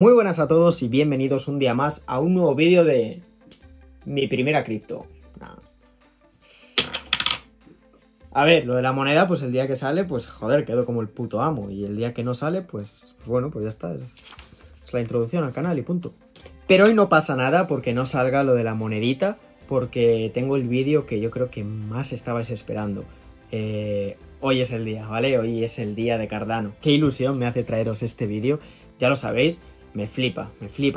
Muy buenas a todos y bienvenidos un día más a un nuevo vídeo de mi primera cripto. A ver, lo de la moneda, pues el día que sale, pues joder, quedo como el puto amo. Y el día que no sale, pues bueno, pues ya está. Es la introducción al canal y punto. Pero hoy no pasa nada porque no salga lo de la monedita, porque tengo el vídeo que yo creo que más estabais esperando. Hoy es el día, ¿vale? Hoy es el día de Cardano. Qué ilusión me hace traeros este vídeo, ya lo sabéis. Me flipa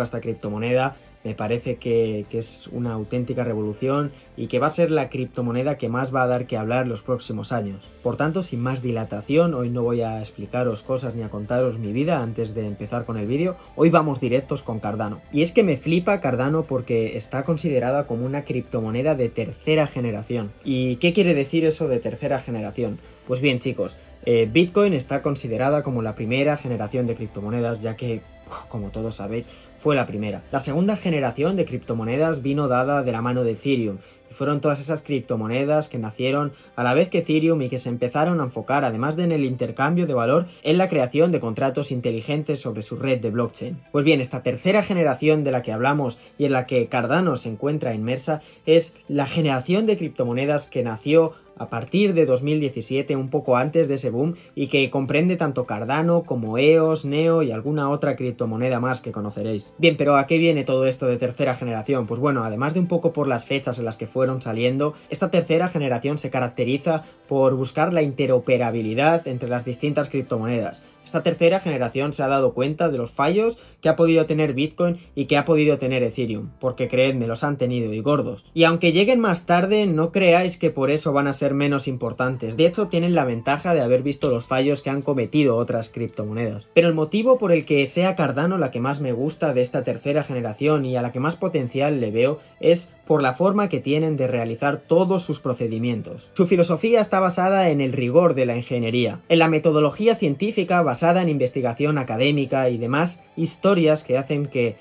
esta criptomoneda, me parece que es una auténtica revolución y que va a ser la criptomoneda que más va a dar que hablar los próximos años. Por tanto, sin más dilatación, hoy no voy a explicaros cosas ni a contaros mi vida antes de empezar con el vídeo, hoy vamos directos con Cardano. Y es que me flipa Cardano porque está considerada como una criptomoneda de tercera generación. ¿Y qué quiere decir eso de tercera generación? Pues bien, chicos, Bitcoin está considerada como la primera generación de criptomonedas, ya que, como todos sabéis, fue la primera. La segunda generación de criptomonedas vino dada de la mano de Ethereum. Y fueron todas esas criptomonedas que nacieron a la vez que Ethereum y que se empezaron a enfocar, además de en el intercambio de valor, en la creación de contratos inteligentes sobre su red de blockchain. Pues bien, esta tercera generación de la que hablamos y en la que Cardano se encuentra inmersa es la generación de criptomonedas que nació a partir de 2017, un poco antes de ese boom, y que comprende tanto Cardano como EOS, Neo y alguna otra criptomoneda más que conoceréis. Bien, pero ¿a qué viene todo esto de tercera generación? Pues bueno, además de un poco por las fechas en las que fueron saliendo, esta tercera generación se caracteriza por buscar la interoperabilidad entre las distintas criptomonedas. Esta tercera generación se ha dado cuenta de los fallos que ha podido tener Bitcoin y que ha podido tener Ethereum, porque creedme, los han tenido y gordos. Y aunque lleguen más tarde, no creáis que por eso van a ser menos importantes. De hecho, tienen la ventaja de haber visto los fallos que han cometido otras criptomonedas. Pero el motivo por el que sea Cardano la que más me gusta de esta tercera generación y a la que más potencial le veo es por la forma que tienen de realizar todos sus procedimientos. Su filosofía está basada en el rigor de la ingeniería, en la metodología científica basada en investigación académica y demás historias que hacen que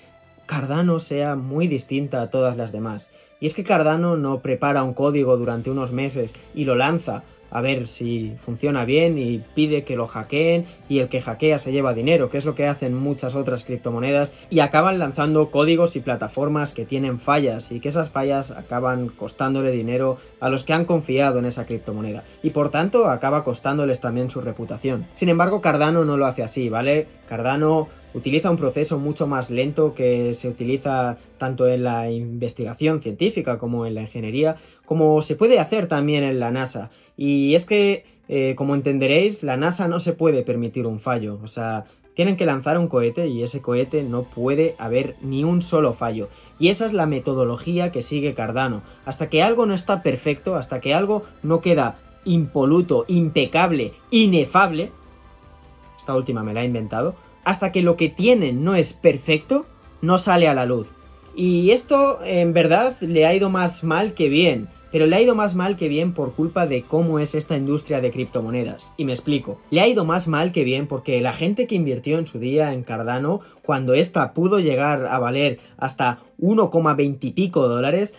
Cardano sea muy distinta a todas las demás. Y es que Cardano no prepara un código durante unos meses y lo lanza a ver si funciona bien y pide que lo hackeen y el que hackea se lleva dinero, que es lo que hacen muchas otras criptomonedas, y acaban lanzando códigos y plataformas que tienen fallas y que esas fallas acaban costándole dinero a los que han confiado en esa criptomoneda y por tanto acaba costándoles también su reputación. Sin embargo, Cardano no lo hace así, ¿vale? Cardano utiliza un proceso mucho más lento que se utiliza tanto en la investigación científica como en la ingeniería, como se puede hacer también en la NASA. Y es que, como entenderéis, la NASA no se puede permitir un fallo. O sea, tienen que lanzar un cohete y ese cohete no puede haber ni un solo fallo. Y esa es la metodología que sigue Cardano. Hasta que algo no está perfecto, hasta que algo no queda impoluto, impecable, inefable, esta última me la he inventado, hasta que lo que tienen no es perfecto, no sale a la luz. Y esto, en verdad, le ha ido más mal que bien. Pero le ha ido más mal que bien por culpa de cómo es esta industria de criptomonedas. Y me explico. Le ha ido más mal que bien porque la gente que invirtió en su día en Cardano, cuando esta pudo llegar a valer hasta 1,20 y pico dólares,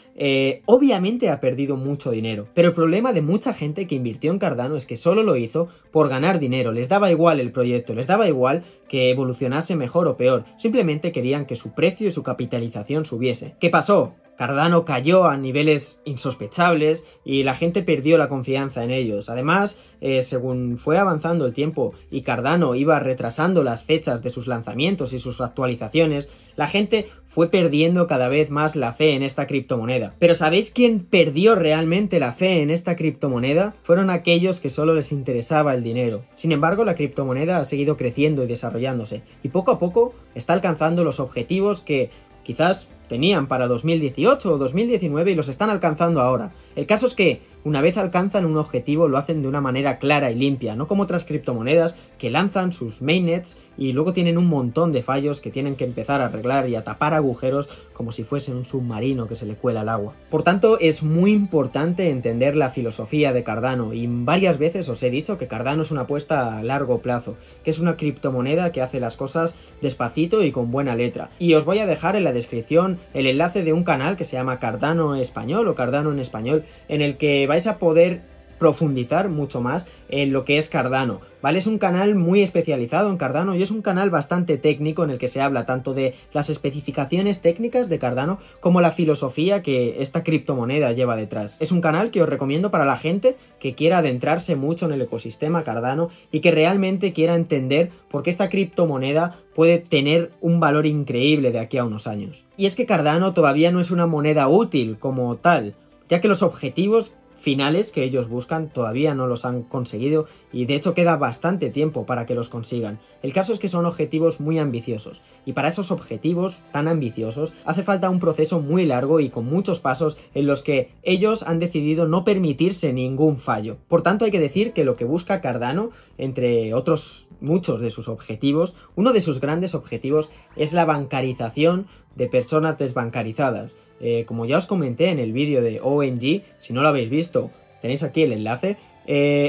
obviamente ha perdido mucho dinero. Pero el problema de mucha gente que invirtió en Cardano es que solo lo hizo por ganar dinero. Les daba igual el proyecto, les daba igual que evolucionase mejor o peor. Simplemente querían que su precio y su capitalización subiese. ¿Qué pasó? Cardano cayó a niveles insospechables y la gente perdió la confianza en ellos. Además, según fue avanzando el tiempo y Cardano iba retrasando las fechas de sus lanzamientos y sus actualizaciones, la gente fue perdiendo cada vez más la fe en esta criptomoneda. Pero ¿sabéis quién perdió realmente la fe en esta criptomoneda? Fueron aquellos que solo les interesaba el dinero. Sin embargo, la criptomoneda ha seguido creciendo y desarrollándose y poco a poco está alcanzando los objetivos que quizás tenían para 2018 o 2019 y los están alcanzando ahora. El caso es que una vez alcanzan un objetivo lo hacen de una manera clara y limpia, no como otras criptomonedas que lanzan sus mainnets y luego tienen un montón de fallos que tienen que empezar a arreglar y a tapar agujeros como si fuesen un submarino que se le cuela el agua. Por tanto, es muy importante entender la filosofía de Cardano y varias veces os he dicho que Cardano es una apuesta a largo plazo, que es una criptomoneda que hace las cosas despacito y con buena letra. Y os voy a dejar en la descripción el enlace de un canal que se llama Cardano Español o Cardano en Español, en el que vais a poder profundizar mucho más en lo que es Cardano, ¿vale? Es un canal muy especializado en Cardano y es un canal bastante técnico en el que se habla tanto de las especificaciones técnicas de Cardano como la filosofía que esta criptomoneda lleva detrás. Es un canal que os recomiendo para la gente que quiera adentrarse mucho en el ecosistema Cardano y que realmente quiera entender por qué esta criptomoneda puede tener un valor increíble de aquí a unos años. Y es que Cardano todavía no es una moneda útil como tal, ya que los objetivos finales que ellos buscan todavía no los han conseguido y de hecho queda bastante tiempo para que los consigan. El caso es que son objetivos muy ambiciosos y para esos objetivos tan ambiciosos hace falta un proceso muy largo y con muchos pasos en los que ellos han decidido no permitirse ningún fallo. Por tanto, hay que decir que lo que busca Cardano, entre otros muchos de sus objetivos, uno de sus grandes objetivos es la bancarización de personas desbancarizadas. Como ya os comenté en el vídeo de ONG, si no lo habéis visto, tenéis aquí el enlace.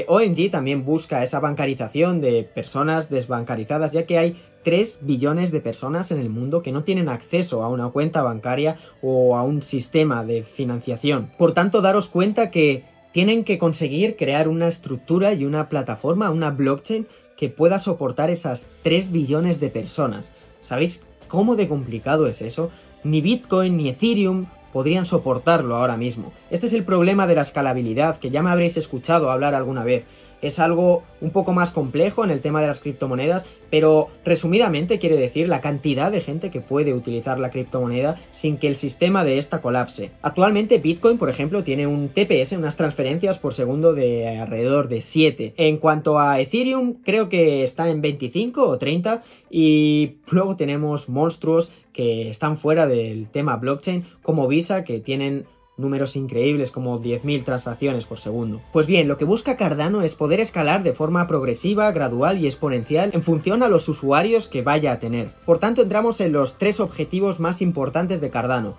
ONG también busca esa bancarización de personas desbancarizadas, ya que hay 3 billones de personas en el mundo que no tienen acceso a una cuenta bancaria o a un sistema de financiación. Por tanto, daros cuenta que tienen que conseguir crear una estructura y una plataforma, una blockchain, que pueda soportar esas 3 billones de personas. ¿Sabéis cómo de complicado es eso? Ni Bitcoin ni Ethereum podrían soportarlo ahora mismo. Este es el problema de la escalabilidad, que ya me habréis escuchado hablar alguna vez. Es algo un poco más complejo en el tema de las criptomonedas, pero resumidamente quiere decir la cantidad de gente que puede utilizar la criptomoneda sin que el sistema de esta colapse. Actualmente Bitcoin, por ejemplo, tiene un TPS, unas transferencias por segundo de alrededor de 7. En cuanto a Ethereum, creo que está en 25 o 30 y luego tenemos monstruos que están fuera del tema blockchain, como Visa, que tienen números increíbles como 10.000 transacciones por segundo. Pues bien, lo que busca Cardano es poder escalar de forma progresiva, gradual y exponencial en función a los usuarios que vaya a tener. Por tanto, entramos en los 3 objetivos más importantes de Cardano.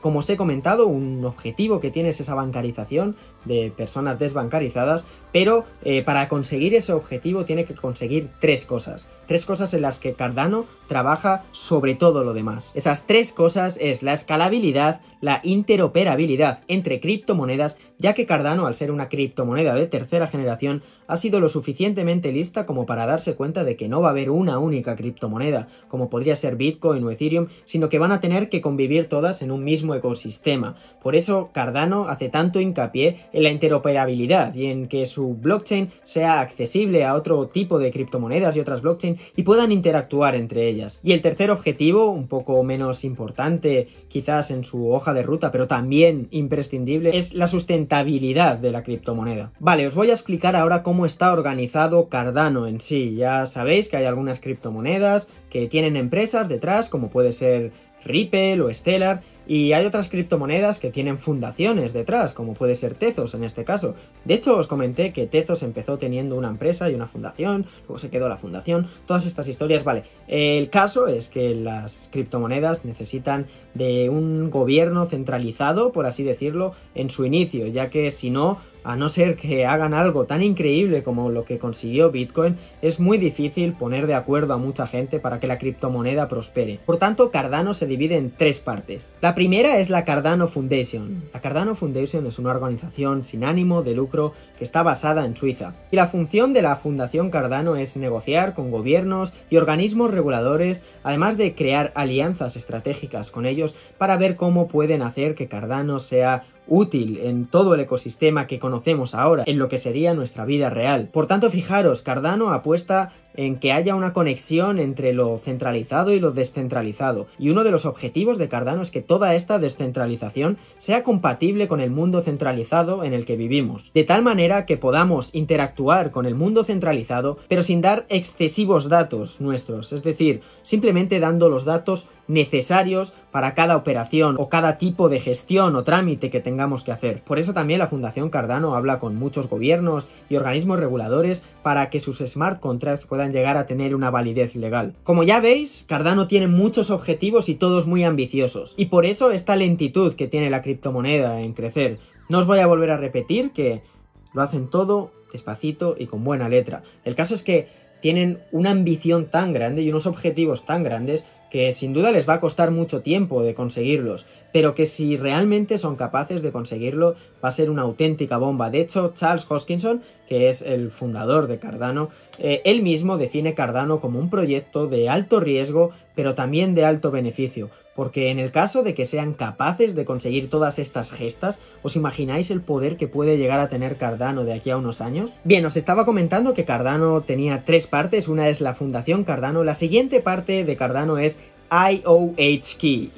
Como os he comentado, un objetivo que tiene es esa bancarización de personas desbancarizadas, pero para conseguir ese objetivo tiene que conseguir 3 cosas. 3 cosas en las que Cardano trabaja sobre todo lo demás. Esas 3 cosas es la escalabilidad, la interoperabilidad entre criptomonedas, ya que Cardano, al ser una criptomoneda de tercera generación, ha sido lo suficientemente lista como para darse cuenta de que no va a haber una única criptomoneda, como podría ser Bitcoin o Ethereum, sino que van a tener que convivir todas en un mismo ecosistema. Por eso Cardano hace tanto hincapié en la interoperabilidad y en que su blockchain sea accesible a otro tipo de criptomonedas y otras blockchain y puedan interactuar entre ellas. Y el tercer objetivo, un poco menos importante quizás en su hoja de ruta, pero también imprescindible, es la sustentabilidad de la criptomoneda. Vale, os voy a explicar ahora cómo está organizado Cardano en sí. Ya sabéis que hay algunas criptomonedas que tienen empresas detrás, como puede ser Ripple o Stellar, y hay otras criptomonedas que tienen fundaciones detrás, como puede ser Tezos en este caso. De hecho, os comenté que Tezos empezó teniendo una empresa y una fundación, luego se quedó la fundación, todas estas historias, vale. El caso es que las criptomonedas necesitan de un gobierno centralizado, por así decirlo, en su inicio, ya que si no, a no ser que hagan algo tan increíble como lo que consiguió Bitcoin, es muy difícil poner de acuerdo a mucha gente para que la criptomoneda prospere. Por tanto, Cardano se divide en 3 partes. La primera es la Cardano Foundation. La Cardano Foundation es una organización sin ánimo de lucro que está basada en Suiza. Y la función de la Fundación Cardano es negociar con gobiernos y organismos reguladores, además de crear alianzas estratégicas con ellos para ver cómo pueden hacer que Cardano sea útil en todo el ecosistema que conocemos ahora, en lo que sería nuestra vida real. Por tanto, fijaros, Cardano apuesta en que haya una conexión entre lo centralizado y lo descentralizado, y uno de los objetivos de Cardano es que toda esta descentralización sea compatible con el mundo centralizado en el que vivimos, de tal manera que podamos interactuar con el mundo centralizado pero sin dar excesivos datos nuestros, es decir, simplemente dando los datos necesarios para cada operación o cada tipo de gestión o trámite que tengamos que hacer. Por eso también la Fundación Cardano habla con muchos gobiernos y organismos reguladores para que sus smart contracts puedan llegar a tener una validez legal. Como ya veis, Cardano tiene muchos objetivos y todos muy ambiciosos, y por eso esta lentitud que tiene la criptomoneda en crecer. No os voy a volver a repetir que lo hacen todo despacito y con buena letra. El caso es que tienen una ambición tan grande y unos objetivos tan grandes que sin duda les va a costar mucho tiempo de conseguirlos, pero que si realmente son capaces de conseguirlo va a ser una auténtica bomba. De hecho, Charles Hoskinson, que es el fundador de Cardano, él mismo define Cardano como un proyecto de alto riesgo, pero también de alto beneficio, porque en el caso de que sean capaces de conseguir todas estas gestas, ¿os imagináis el poder que puede llegar a tener Cardano de aquí a unos años? Bien, os estaba comentando que Cardano tenía tres partes, una es la fundación Cardano, la siguiente parte de Cardano es IOHK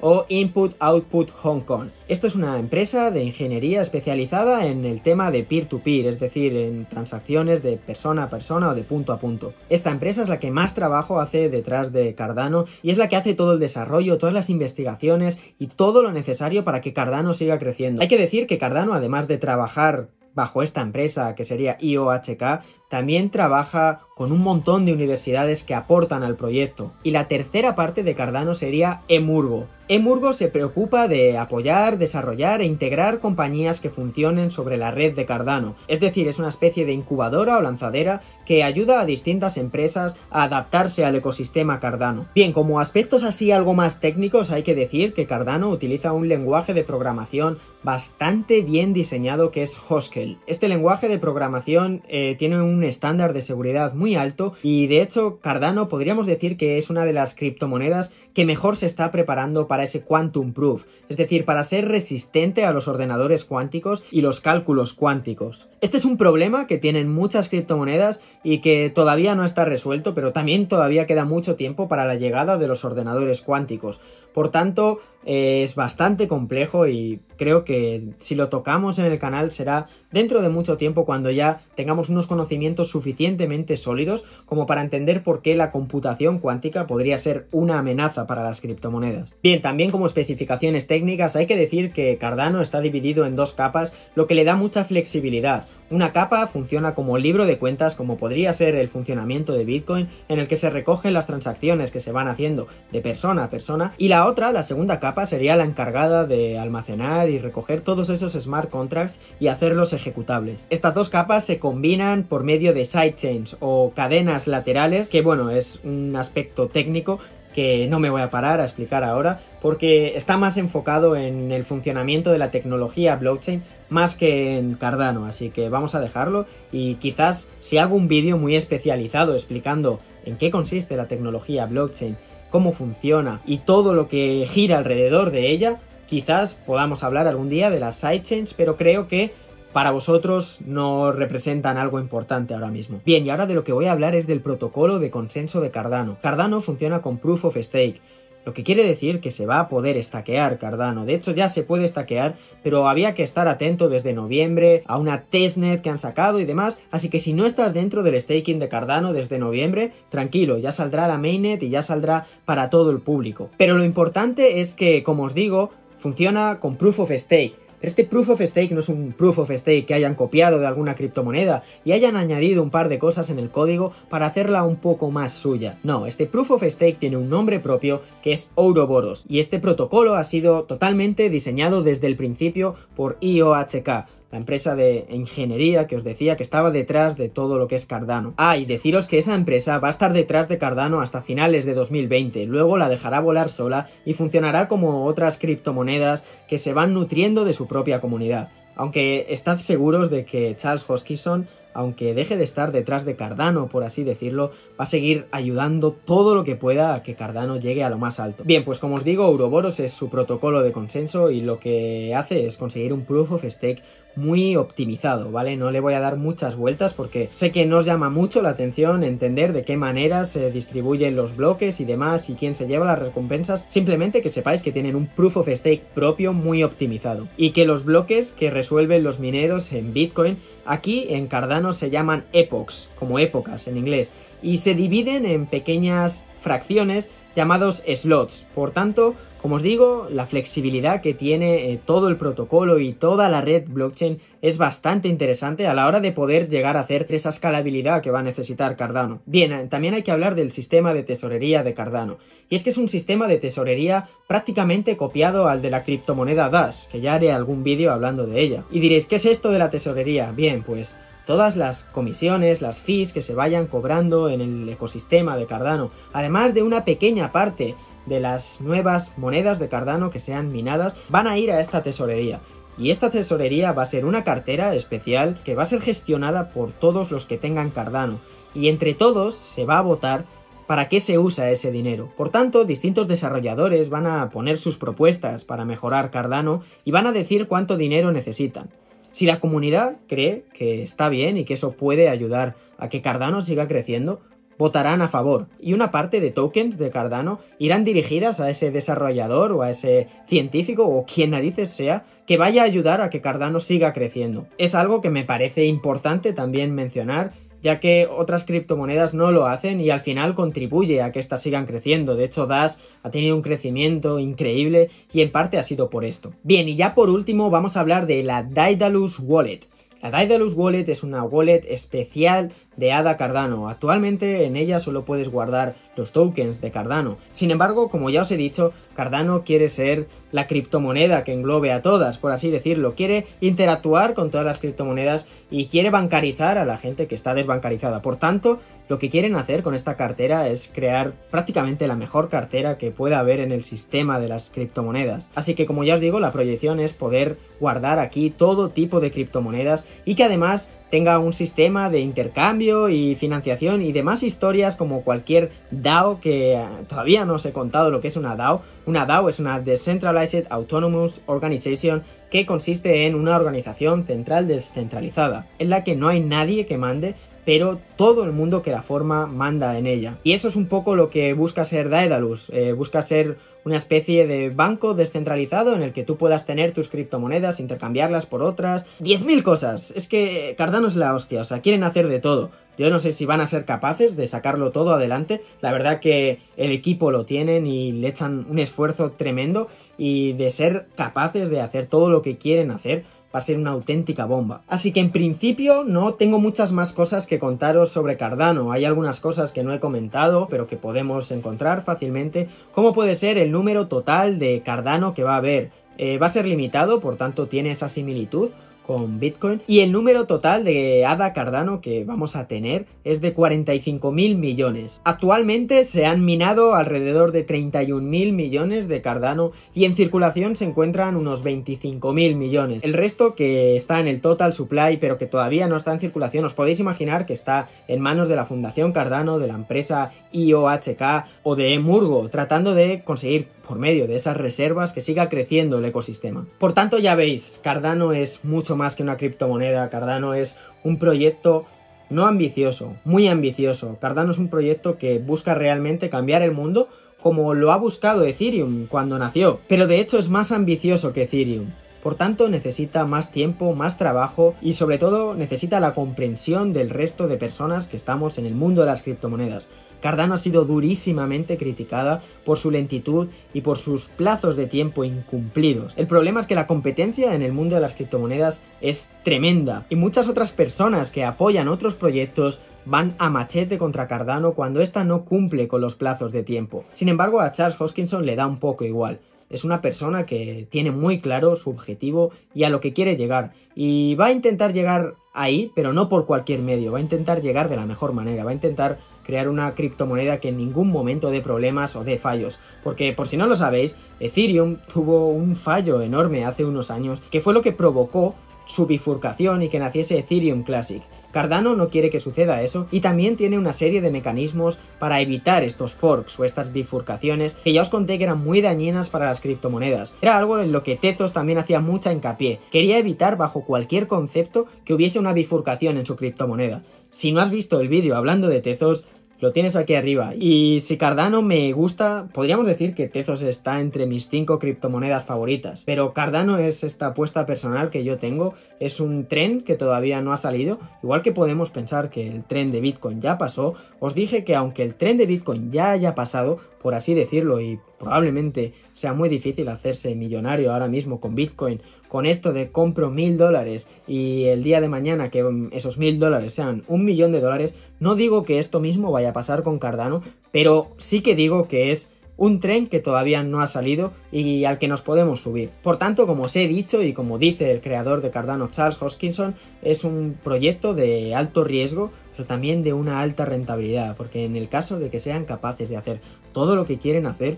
o Input Output Hong Kong. Esto es una empresa de ingeniería especializada en el tema de peer-to-peer, es decir, en transacciones de persona a persona o de punto a punto. Esta empresa es la que más trabajo hace detrás de Cardano y es la que hace todo el desarrollo, todas las investigaciones y todo lo necesario para que Cardano siga creciendo. Hay que decir que Cardano, además de trabajar bajo esta empresa, que sería IOHK, también trabaja con un montón de universidades que aportan al proyecto. Y la tercera parte de Cardano sería Emurgo. Emurgo se preocupa de apoyar, desarrollar e integrar compañías que funcionen sobre la red de Cardano. Es decir, es una especie de incubadora o lanzadera que ayuda a distintas empresas a adaptarse al ecosistema Cardano. Bien, como aspectos así algo más técnicos, hay que decir que Cardano utiliza un lenguaje de programación bastante bien diseñado que es Haskell. Este lenguaje de programación tiene un estándar de seguridad muy alto y de hecho Cardano podríamos decir que es una de las criptomonedas que mejor se está preparando para ese quantum proof, es decir, para ser resistente a los ordenadores cuánticos y los cálculos cuánticos. Este es un problema que tienen muchas criptomonedas y que todavía no está resuelto, pero también todavía queda mucho tiempo para la llegada de los ordenadores cuánticos. Por tanto, es bastante complejo y creo que si lo tocamos en el canal será dentro de mucho tiempo cuando ya tengamos unos conocimientos suficientemente sólidos como para entender por qué la computación cuántica podría ser una amenaza para las criptomonedas. Bien, también como especificaciones técnicas hay que decir que Cardano está dividido en dos capas, lo que le da mucha flexibilidad. Una capa funciona como libro de cuentas, como podría ser el funcionamiento de Bitcoin, en el que se recogen las transacciones que se van haciendo de persona a persona. Y la otra, la segunda capa, sería la encargada de almacenar y recoger todos esos smart contracts y hacerlos ejecutables. Estas dos capas se combinan por medio de sidechains o cadenas laterales, que bueno, es un aspecto técnico que no me voy a parar a explicar ahora, porque está más enfocado en el funcionamiento de la tecnología blockchain más que en Cardano, así que vamos a dejarlo y quizás si hago un vídeo muy especializado explicando en qué consiste la tecnología blockchain, cómo funciona y todo lo que gira alrededor de ella, quizás podamos hablar algún día de las sidechains, pero creo que para vosotros no representan algo importante ahora mismo. Bien, y ahora de lo que voy a hablar es del protocolo de consenso de Cardano. Cardano funciona con Proof of Stake, lo que quiere decir que se va a poder estaquear Cardano. De hecho ya se puede estaquear, pero había que estar atento desde noviembre a una testnet que han sacado y demás, así que si no estás dentro del staking de Cardano desde noviembre, tranquilo, ya saldrá la mainnet y ya saldrá para todo el público. Pero lo importante es que, como os digo, funciona con Proof of Stake. Pero este Proof of Stake no es un Proof of Stake que hayan copiado de alguna criptomoneda y hayan añadido un par de cosas en el código para hacerla un poco más suya. No, este Proof of Stake tiene un nombre propio que es Ouroboros y este protocolo ha sido totalmente diseñado desde el principio por IOHK, la empresa de ingeniería que os decía que estaba detrás de todo lo que es Cardano. Y deciros que esa empresa va a estar detrás de Cardano hasta finales de 2020, luego la dejará volar sola y funcionará como otras criptomonedas que se van nutriendo de su propia comunidad. Aunque estad seguros de que Charles Hoskinson, aunque deje de estar detrás de Cardano, por así decirlo, va a seguir ayudando todo lo que pueda a que Cardano llegue a lo más alto. Bien, pues como os digo, Ouroboros es su protocolo de consenso y lo que hace es conseguir un Proof of Stake muy optimizado, ¿vale? No le voy a dar muchas vueltas porque sé que nos llama mucho la atención entender de qué manera se distribuyen los bloques y demás y quién se lleva las recompensas. Simplemente que sepáis que tienen un Proof of Stake propio muy optimizado y que los bloques que resuelven los mineros en Bitcoin aquí en Cardano se llaman epochs, como épocas en inglés, y se dividen en pequeñas fracciones llamados slots. Por tanto, como os digo, la flexibilidad que tiene todo el protocolo y toda la red blockchain es bastante interesante a la hora de poder llegar a hacer esa escalabilidad que va a necesitar Cardano. Bien, también hay que hablar del sistema de tesorería de Cardano. Y es que es un sistema de tesorería prácticamente copiado al de la criptomoneda Dash, que ya haré algún vídeo hablando de ella. Y diréis, ¿qué es esto de la tesorería? Bien, pues todas las comisiones, las fees que se vayan cobrando en el ecosistema de Cardano, además de una pequeña parte de las nuevas monedas de Cardano que sean minadas, van a ir a esta tesorería. Y esta tesorería va a ser una cartera especial que va a ser gestionada por todos los que tengan Cardano. Y entre todos se va a votar para qué se usa ese dinero. Por tanto, distintos desarrolladores van a poner sus propuestas para mejorar Cardano y van a decir cuánto dinero necesitan. Si la comunidad cree que está bien y que eso puede ayudar a que Cardano siga creciendo, votarán a favor, y una parte de tokens de Cardano irán dirigidas a ese desarrollador o a ese científico o quien narices sea que vaya a ayudar a que Cardano siga creciendo. Es algo que me parece importante también mencionar, ya que otras criptomonedas no lo hacen y al final contribuye a que éstas sigan creciendo. De hecho, Dash ha tenido un crecimiento increíble y en parte ha sido por esto. Bien, y ya por último vamos a hablar de la Daedalus Wallet. La Daedalus Wallet es una wallet especial de ADA Cardano. Actualmente en ella solo puedes guardar los tokens de Cardano. Sin embargo, como ya os he dicho, Cardano quiere ser la criptomoneda que englobe a todas, por así decirlo. Quiere interactuar con todas las criptomonedas y quiere bancarizar a la gente que está desbancarizada. Por tanto, lo que quieren hacer con esta cartera es crear prácticamente la mejor cartera que pueda haber en el sistema de las criptomonedas. Así que, como ya os digo, la proyección es poder guardar aquí todo tipo de criptomonedas y que además tenga un sistema de intercambio y financiación y demás historias como cualquier DAO, que todavía no os he contado lo que es una DAO. Una DAO es una Decentralized Autonomous Organization, que consiste en una organización central descentralizada, en la que no hay nadie que mande, pero todo el mundo que la forma manda en ella. Y eso es un poco lo que busca ser Daedalus. Busca ser una especie de banco descentralizado en el que tú puedas tener tus criptomonedas, intercambiarlas por otras, 10.000 cosas. Es que Cardano es la hostia, o sea, quieren hacer de todo. Yo no sé si van a ser capaces de sacarlo todo adelante. La verdad que el equipo lo tienen y le echan un esfuerzo tremendo, y de ser capaces de hacer todo lo que quieren hacer, va a ser una auténtica bomba. Así que en principio no tengo muchas más cosas que contaros sobre Cardano. Hay algunas cosas que no he comentado, pero que podemos encontrar fácilmente, como puede ser el número total de Cardano que va a haber. Va a ser limitado, por tanto tiene esa similitud con Bitcoin. Y el número total de ADA Cardano que vamos a tener es de 45.000 millones. Actualmente se han minado alrededor de 31.000 millones de Cardano y en circulación se encuentran unos 25.000 millones. El resto que está en el total supply pero que todavía no está en circulación, os podéis imaginar que está en manos de la Fundación Cardano, de la empresa IOHK o de Emurgo, tratando de conseguir por medio de esas reservas que siga creciendo el ecosistema. Por tanto, ya veis, Cardano es mucho más que una criptomoneda. Cardano es un proyecto no ambicioso, muy ambicioso. Cardano es un proyecto que busca realmente cambiar el mundo, como lo ha buscado Ethereum cuando nació. Pero de hecho es más ambicioso que Ethereum. Por tanto, necesita más tiempo, más trabajo y sobre todo necesita la comprensión del resto de personas que estamos en el mundo de las criptomonedas. Cardano ha sido durísimamente criticada por su lentitud y por sus plazos de tiempo incumplidos. El problema es que la competencia en el mundo de las criptomonedas es tremenda y muchas otras personas que apoyan otros proyectos van a machete contra Cardano cuando ésta no cumple con los plazos de tiempo. Sin embargo, a Charles Hoskinson le da un poco igual. Es una persona que tiene muy claro su objetivo y a lo que quiere llegar. Y va a intentar llegar ahí, pero no por cualquier medio. Va a intentar llegar de la mejor manera. Va a intentar crear una criptomoneda que en ningún momento dé problemas o dé fallos. Porque, por si no lo sabéis, Ethereum tuvo un fallo enorme hace unos años, que fue lo que provocó su bifurcación y que naciese Ethereum Classic. Cardano no quiere que suceda eso y también tiene una serie de mecanismos para evitar estos forks o estas bifurcaciones que ya os conté que eran muy dañinas para las criptomonedas. Era algo en lo que Tezos también hacía mucha hincapié. Quería evitar bajo cualquier concepto que hubiese una bifurcación en su criptomoneda. Si no has visto el vídeo hablando de Tezos, lo tienes aquí arriba. Y si Cardano me gusta, podríamos decir que Tezos está entre mis 5 criptomonedas favoritas. Pero Cardano es esta apuesta personal que yo tengo. Es un tren que todavía no ha salido. Igual que podemos pensar que el tren de Bitcoin ya pasó, os dije que aunque el tren de Bitcoin ya haya pasado, por así decirlo, y probablemente sea muy difícil hacerse millonario ahora mismo con Bitcoin, con esto de compro $1000 y el día de mañana que esos $1000 sean $1.000.000, no digo que esto mismo vaya a pasar con Cardano, pero sí que digo que es un tren que todavía no ha salido y al que nos podemos subir. Por tanto, como os he dicho y como dice el creador de Cardano, Charles Hoskinson, es un proyecto de alto riesgo, pero también de una alta rentabilidad, porque en el caso de que sean capaces de hacer todo lo que quieren hacer,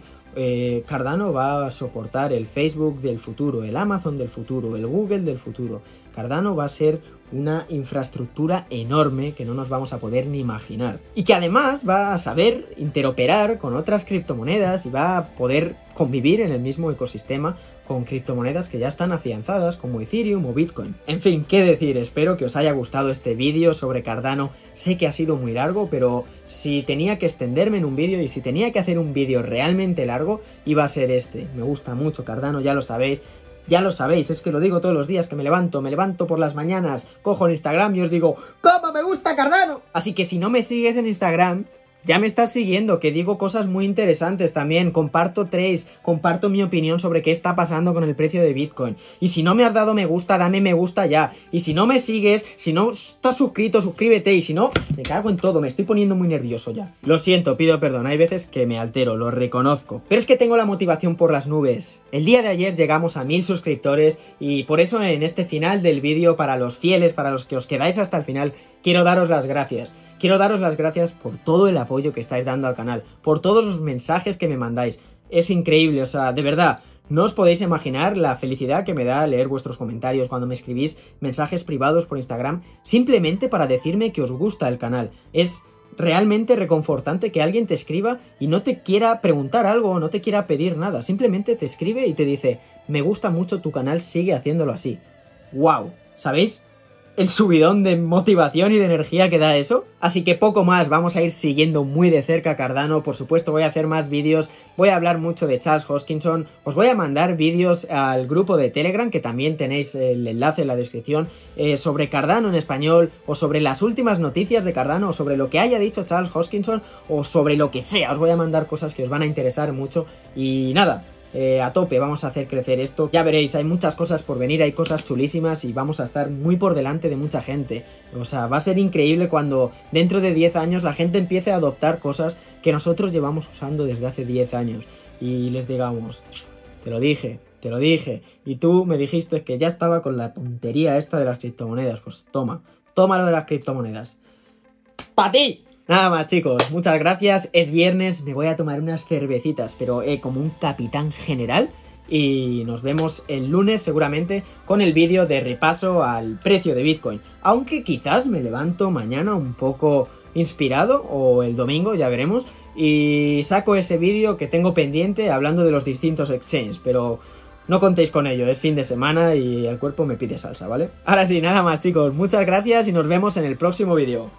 Cardano va a soportar el Facebook del futuro, el Amazon del futuro, el Google del futuro. Cardano va a ser una infraestructura enorme que no nos vamos a poder ni imaginar y que además va a saber interoperar con otras criptomonedas y va a poder convivir en el mismo ecosistema con criptomonedas que ya están afianzadas como Ethereum o Bitcoin. En fin, qué decir, espero que os haya gustado este vídeo sobre Cardano. Sé que ha sido muy largo, pero si tenía que extenderme en un vídeo y si tenía que hacer un vídeo realmente largo, iba a ser este. Me gusta mucho Cardano, ya lo sabéis. Ya lo sabéis, es que lo digo todos los días que me levanto por las mañanas, cojo el Instagram y os digo ¡cómo me gusta Cardano! Así que si no me sigues en Instagram, ya me estás siguiendo, que digo cosas muy interesantes también, comparto trades, comparto mi opinión sobre qué está pasando con el precio de Bitcoin. Y si no me has dado me gusta, dame me gusta ya. Y si no me sigues, si no estás suscrito, suscríbete. Y si no, me cago en todo, me estoy poniendo muy nervioso ya. Lo siento, pido perdón, hay veces que me altero, lo reconozco. Pero es que tengo la motivación por las nubes. El día de ayer llegamos a 1000 suscriptores y por eso en este final del vídeo, para los fieles, para los que os quedáis hasta el final, quiero daros las gracias. Quiero daros las gracias por todo el apoyo que estáis dando al canal, por todos los mensajes que me mandáis. Es increíble, o sea, de verdad, no os podéis imaginar la felicidad que me da leer vuestros comentarios cuando me escribís mensajes privados por Instagram, simplemente para decirme que os gusta el canal. Es realmente reconfortante que alguien te escriba y no te quiera preguntar algo, no te quiera pedir nada, simplemente te escribe y te dice, me gusta mucho tu canal, sigue haciéndolo así. ¡Wow! ¿Sabéis el subidón de motivación y de energía que da eso? Así que poco más, vamos a ir siguiendo muy de cerca Cardano, por supuesto voy a hacer más vídeos, voy a hablar mucho de Charles Hoskinson, os voy a mandar vídeos al grupo de Telegram, que también tenéis el enlace en la descripción, sobre Cardano en español, o sobre las últimas noticias de Cardano, o sobre lo que haya dicho Charles Hoskinson, o sobre lo que sea, os voy a mandar cosas que os van a interesar mucho, y nada, a tope, vamos a hacer crecer esto. Ya veréis, hay muchas cosas por venir, hay cosas chulísimas y vamos a estar muy por delante de mucha gente. O sea, va a ser increíble cuando dentro de 10 años la gente empiece a adoptar cosas que nosotros llevamos usando desde hace 10 años y les digamos, te lo dije y tú me dijiste que ya estaba con la tontería esta de las criptomonedas, pues toma, tómalo de las criptomonedas. ¡Pa' ti! Nada más chicos, muchas gracias, es viernes, me voy a tomar unas cervecitas, pero como un capitán general, y nos vemos el lunes seguramente con el vídeo de repaso al precio de Bitcoin, aunque quizás me levanto mañana un poco inspirado, o el domingo, ya veremos, y saco ese vídeo que tengo pendiente hablando de los distintos exchanges, pero no contéis con ello, es fin de semana y el cuerpo me pide salsa, ¿vale? Ahora sí, nada más chicos, muchas gracias y nos vemos en el próximo vídeo.